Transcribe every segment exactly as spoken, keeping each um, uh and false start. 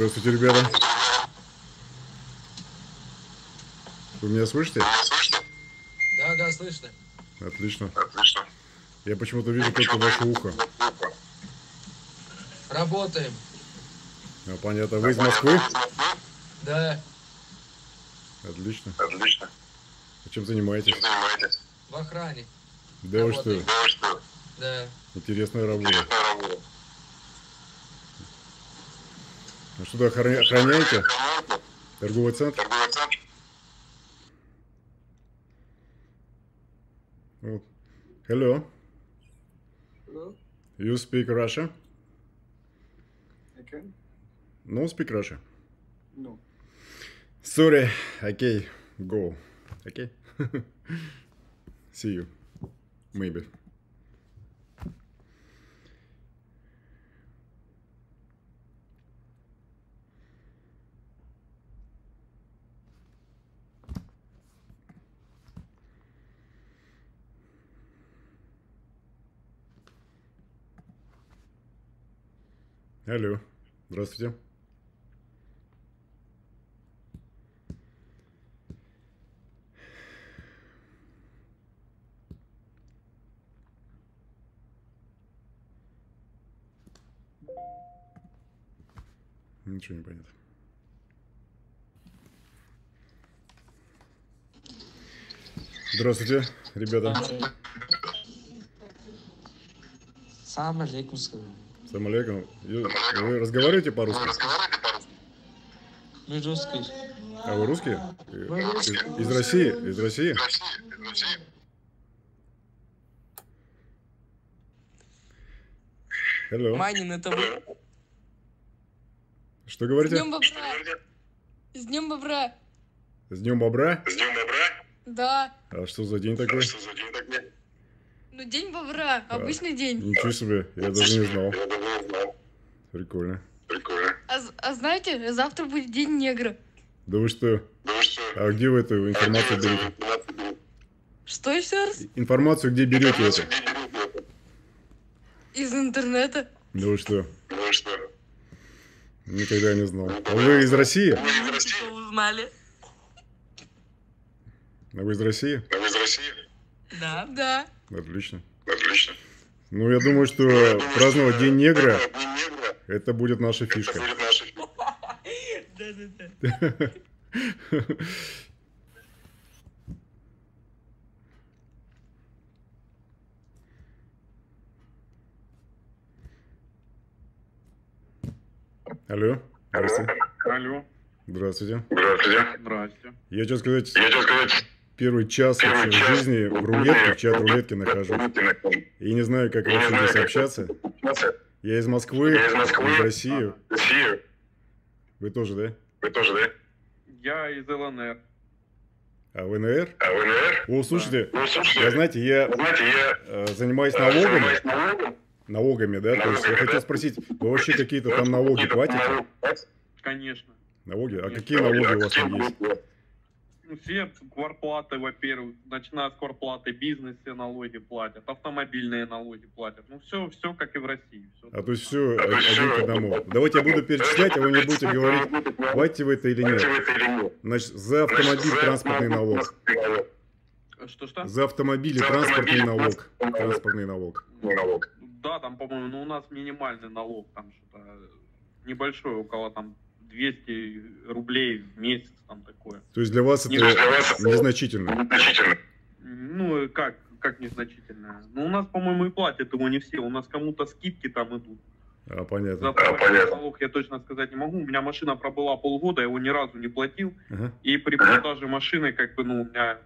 Здравствуйте, ребята. Вы меня слышите? Да, да, слышно. Отлично. Отлично. Я почему-то вижу только ваше ухо. Работаем. Ну, понятно. Вы из Москвы? Да. Отлично. Отлично. А чем занимаетесь? Чем занимаетесь? В охране. Да вы что? Да. Интересная работа. Интересная работа. Ну что, охраняете? Торговый центр? Торговый центр. Вот. Hello. Hello. You speak Russian? I can. No speak Russian? No. Sorry. Okay. Go. Okay. See you. Maybe. Алло, здравствуйте. Ничего не понятно. Здравствуйте, ребята. Салам алейкум. Салам алейкум. Вы разговариваете по-русски? Мы русские. А вы русские? Мы русские. Из, из России? Из России? Hello. Манин, это вы? Что говорите? С днем бобра. С днем бобра. С днем бобра? С днем бобра? Да. А что за день такой? Что за день такой? Ну, день бобра, а, обычный день. Ничего себе, я даже не знал. Прикольно. Прикольно. А, а знаете, завтра будет день негра. Да вы что? Да вы что? А где вы эту информацию берете? Что еще раз? Информацию где берете это? Из интернета. Да вы что? Да вы что? Никогда не знал. А вы из России? Мы из России. Узнали. А вы из России? А вы из России? Да, да. Отлично. Отлично. Ну, я думаю, что я праздновать думаю, День Негра, это будет наша это фишка. Будет наша... Да-да-да. Алло. Здравствуйте. Алло. Здравствуйте. Здравствуйте. Здравствуйте. Я хочу сказать... Я хочу сказать... Первый час Первый в час жизни в рулетке, в чат рулетки нахожусь. И не знаю, как вообще здесь общаться. Я из Москвы, я из Москвы, из России. Россию. Вы тоже, да? Вы тоже, да? Я из ЛНР. А в НР? А в НР? О, слушайте, да. я, знаете, я, знаете, я занимаюсь налогами. Налогами, налогами да? Налогами, То есть да? Я хотел спросить, вы вообще какие-то там налоги платите? Конечно. Налоги? А Конечно. Какие налоги у вас там есть? Все квартплаты, во-первых, начиная с квартплаты, бизнес все налоги платят, автомобильные налоги платят. Ну, все, все как и в России. Все а то есть все а один все... к одному. Давайте я буду перечислять, а вы мне будете говорить, платите вы это или нет. Значит, за автомобиль транспортный налог. Что-что? За автомобили транспортный налог. Транспортный налог. Да, там, по-моему, ну, у нас минимальный налог, там что-то небольшое, около там... двести рублей в месяц, там такое. То есть для вас не это незначительно? Незначительно. Ну, как, как незначительно? Ну, у нас, по-моему, и платят его не все. У нас кому-то скидки там идут. А, понятно. За а, понятно. Налог я точно сказать не могу. У меня машина пробыла полгода, я его ни разу не платил. Ага. И при продаже машины, как бы, ну, у меня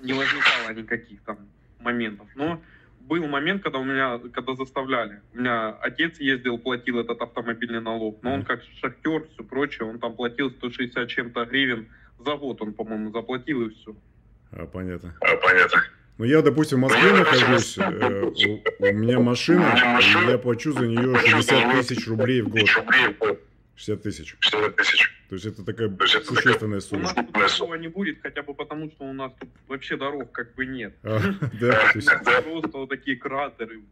не возникало никаких там моментов. Но был момент, когда у меня, когда заставляли. У меня отец ездил, платил этот автомобильный налог, но он как шахтер, все прочее, он там платил сто шестьдесят чем-то гривен за год, он, по-моему, заплатил и все. А, понятно. А, понятно. Ну, я, допустим, в Москве нахожусь, э, у, у меня машина, я плачу за нее шестьдесят тысяч рублей в год. шестьдесят тысяч. шестьдесят тысяч. То есть это такая существенная сумма. У нас такого не будет, хотя бы потому, что у нас тут вообще дорог как бы нет. А, да, да. Просто вот такие кратеры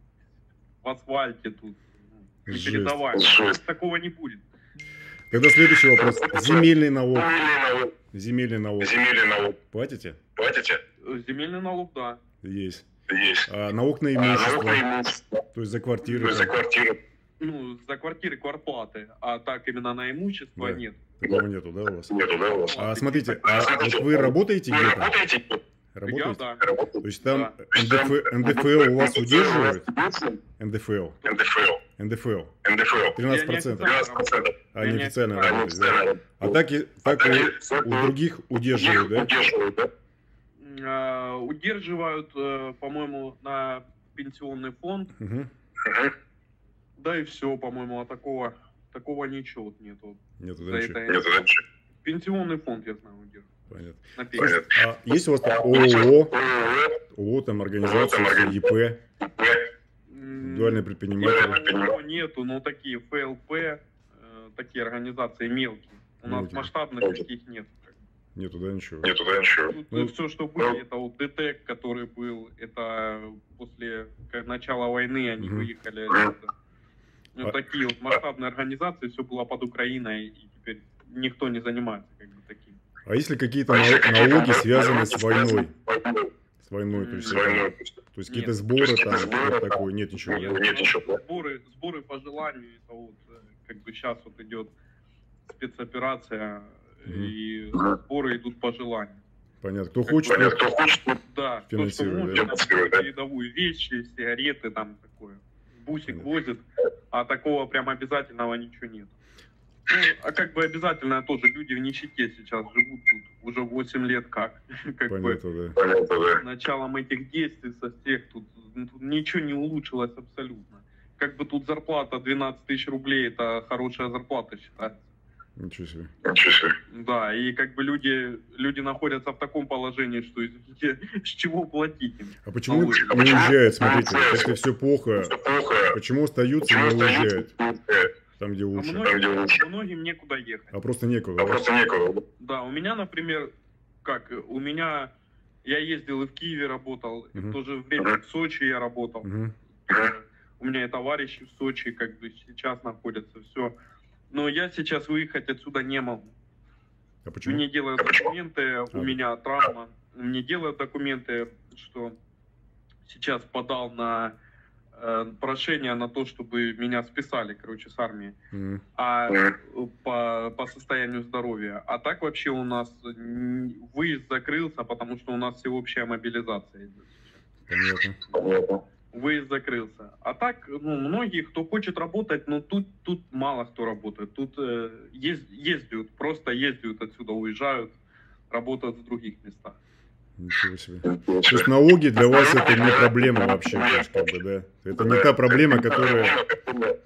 в асфальте тут. Жесть. Такого не будет. Тогда следующий вопрос. Земельный налог. Земельный налог. Земельный налог. Платите? Платите? Земельный налог, да. Есть. Есть. А, налог на имущество. А, налог на имущество. То есть за квартиры. То есть за квартиры. Ну, за квартиры квартплаты, а так именно на имущество да. нет. Такого нету, да, у вас? Нету, да, у вас. А смотрите, а, вот вы работаете где-то? Работаете? Я, да. То есть там да. НДФ, НДФЛ у вас удерживают? НДФЛ. НДФЛ. НДФЛ. НДФЛ. тринадцать процентов. А неофициально работаете, да? А так, так у, у других удерживают, да? Удерживают, да? Uh, удерживают, uh, по-моему, на пенсионный фонд. Uh-huh. Uh-huh. Да и все, по-моему, а такого, такого ничего нету. Нету дальше. Это, нету дальше. Пенсионный фонд, я знаю, удерживаю. Понятно. На пенсию. А есть у вас там ООО, ООО, там организация, ЕП, индивидуальные предприниматели? Ну, нету, но такие ФЛП, э, такие организации мелкие. У мелкие. Нас масштабных таких нет. Нету, да, ничего? Нету, да, ничего. Ну, ну, все, что было, ну, это вот ДТЭК, который был, это после начала войны они угу. выехали. Это, ну, а, такие вот масштабные организации, все было под Украиной, и теперь никто не занимается как бы таким. А если какие-то налоги связаны с войной? С войной, то есть, войной. То есть какие-то сборы есть, там, сборы, вот такое, нет ничего? Нет, да? Нет ничего. Сборы, сборы по желанию, это вот, как бы сейчас вот идет спецоперация, и сборы идут по желанию. Понятно. Кто хочет, понятно, кто хочет, да, финансирует. Кто, что может, да? Передовую вещи, сигареты, там такое. Бусик понятно. Возит, а такого прям обязательного ничего нет. Ну, а как бы обязательно тоже люди в нищете сейчас живут тут уже восемь лет как. Как понятно, бы да. С началом этих действий со всех тут, тут ничего не улучшилось абсолютно. Как бы тут зарплата двенадцать тысяч рублей, это хорошая зарплата считается. Ничего себе. Ничего себе. Да, и как бы люди, люди находятся в таком положении, что с чего платить им? А почему не а уезжают, смотрите, а если все плохо, все плохо, почему остаются и не уезжают? Там, где лучше. А многим, там, где лучше. Многим некуда ехать. А просто некуда. А да? Просто некуда. Да, у меня, например, как, у меня, я ездил и в Киеве работал, uh-huh. и в то же время в Сочи я работал. Uh-huh. У меня и товарищи в Сочи как бы сейчас находятся, все. Но я сейчас выехать отсюда не могу. А почему? Мне делают документы, у меня травма. Мне делают документы, что сейчас подал на э, прошение на то, чтобы меня списали, короче, с армии. Mm-hmm. А по, по состоянию здоровья. А так вообще у нас выезд закрылся, потому что у нас всеобщая мобилизация идет. Понятно. Выезд закрылся. А так, ну, многие, кто хочет работать, но тут, тут мало кто работает. Тут э, езд, ездят, просто ездят отсюда, уезжают, работают в других местах. Ничего себе. То есть налоги для вас это не проблема вообще, как бы, да? Это не та проблема, которая,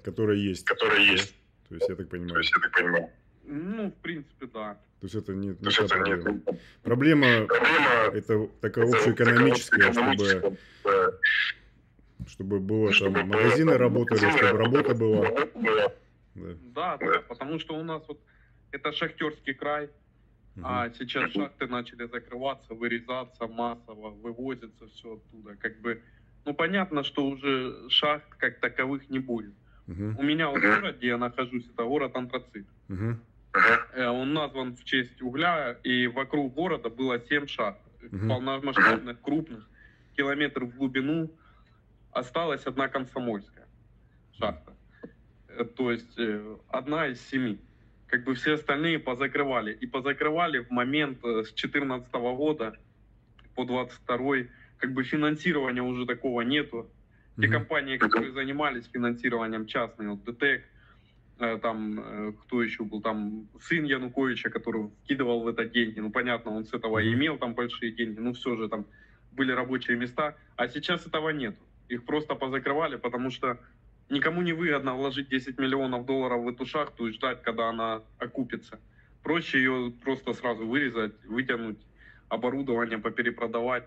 которая есть. Которая есть. То есть я так понимаю. То есть я так понимаю. Ну, в принципе, да. То есть это не, не та проблема. Нет. Проблема это такая общеэкономическая, чтобы... Чтобы было, чтобы там магазины было, работали, было, чтобы работа была. Да. Да, да, потому что у нас вот это шахтерский край, угу. а сейчас шахты начали закрываться, вырезаться массово, вывозится все оттуда. Как бы, ну понятно, что уже шахт как таковых не будет. Угу. У меня вот город, где я нахожусь, это город Антрацит. Угу. Он назван в честь угля, и вокруг города было семь шахт, угу. полномасштабных, крупных, километр в глубину. Осталась одна комсомольская шахта, то есть одна из семи. Как бы все остальные позакрывали. И позакрывали в момент с две тысячи четырнадцатого года по двадцать второй, как бы финансирования уже такого нету. Те компании, которые занимались финансированием частные, вот ДТЭК, там, кто еще был, там, сын Януковича, который вкидывал в это деньги, ну, понятно, он с этого и имел там большие деньги, но все же там были рабочие места, а сейчас этого нету. Их просто позакрывали, потому что никому не выгодно вложить десять миллионов долларов в эту шахту и ждать, когда она окупится. Проще ее просто сразу вырезать, вытянуть оборудование, поперепродавать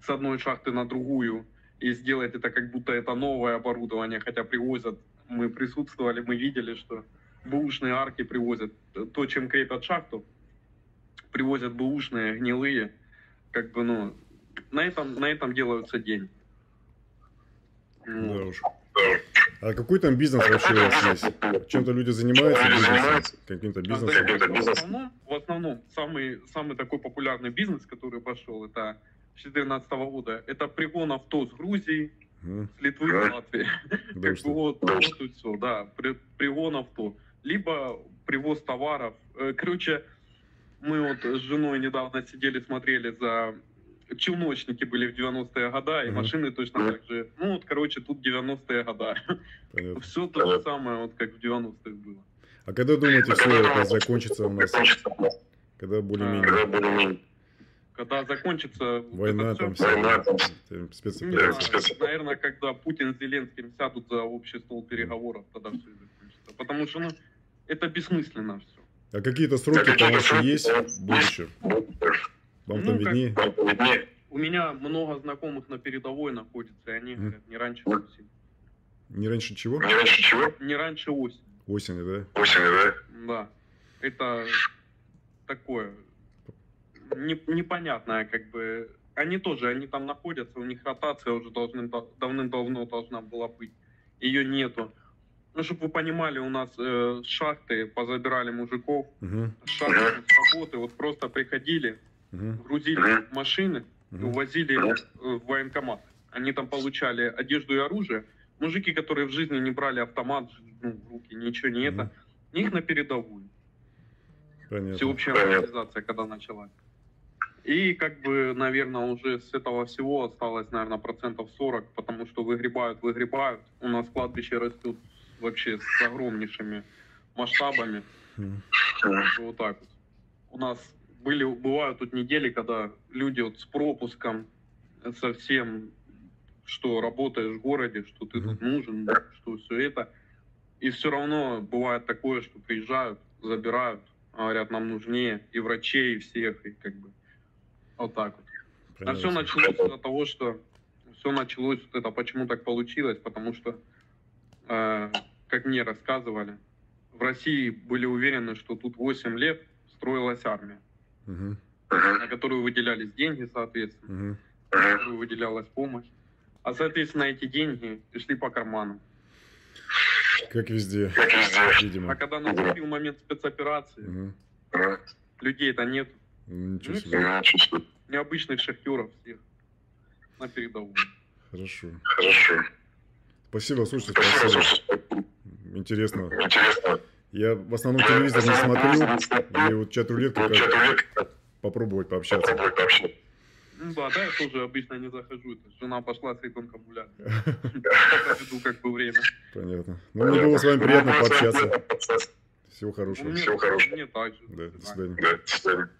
с одной шахты на другую и сделать это как будто это новое оборудование, хотя привозят, мы присутствовали, мы видели, что бэушные арки привозят, то, чем крепят шахту, привозят бэушные, гнилые, как бы, ну, на этом, на этом делаются деньги. Да уж. А какой там бизнес вообще у вас есть? Чем-то люди занимаются? Каким-то бизнесом? Каким-то бизнесом? В основном самый, самый такой популярный бизнес, который пошел, это с две тысячи четырнадцатого года, это пригон авто с Грузии, угу. с Литвы, да. Латвии. Да, как бы вот, вот все, да, пригон авто. Либо привоз товаров. Короче, мы вот с женой недавно сидели, смотрели за... Челночники были в девяностые годы, и mm-hmm. машины точно так же. Ну, вот, короче, тут девяностые годы. Понятно. Все то же самое, вот как в девяностых было. А когда, думаете, все это закончится у нас? Когда более-менее? Когда закончится... Война там вся, спецоперация. Наверное, когда Путин с Зеленским сядут за общий стол переговоров, тогда все закончится. Потому что, ну, это бессмысленно все. А какие-то сроки там еще есть в будущем? Вам ну, как... У меня много знакомых на передовой находится, и они mm. говорят, не раньше осени. Не раньше чего? Не раньше чего? Не раньше осени. Осени, да? Осени, да? Да. Это такое не... непонятное, как бы. Они тоже, они там находятся, у них ротация уже должны... давным-давно должна была быть. Ее нету. Ну, чтобы вы понимали, у нас э, шахты позабирали мужиков, mm-hmm. шахты с работы, вот просто приходили, Uh-huh. грузили uh-huh. машины uh-huh. и увозили uh-huh. в военкомат. Они там получали одежду и оружие. Мужики, которые в жизни не брали автомат, ну, в руки, ничего не uh-huh. это, их на передовую. Понятно. Всеобщая мобилизация, когда началась. И как бы, наверное, уже с этого всего осталось, наверное, процентов сорок, потому что выгребают, выгребают. У нас кладбище растут вообще с огромнейшими масштабами. Uh-huh. Вот так вот. У нас Были, бывают тут недели, когда люди вот с пропуском, со всем, что работаешь в городе, что ты тут нужен, что все это. И все равно бывает такое, что приезжают, забирают, говорят, нам нужнее и врачей, и всех, и как бы вот так вот. Понятно. А все началось от того, что все началось, вот это почему так получилось, потому что, э, как мне рассказывали, в России были уверены, что тут восемь лет строилась армия. Uh-huh. на которую выделялись деньги, соответственно, uh-huh. на которую выделялась помощь. А, соответственно, эти деньги шли по карману. Как везде, как везде. Видимо. А когда наступил момент спецоперации, uh-huh. людей-то нет. Ничего себе. Необычных шахтеров всех на передовую. Хорошо. Хорошо. Спасибо, слушайте, спасибо. Интересно. Интересно. Я в основном телевизор не смотрю, и вот чат-рулетку попробовать пообщаться. Попробовать пообщаться. Ну да, да, я тоже обычно не захожу. Это жена пошла с ребенком гулять. Веду как бы время. Понятно. Ну, мне было с вами приятно пообщаться. Всего хорошего. Всего хорошего. Мне также. До свидания.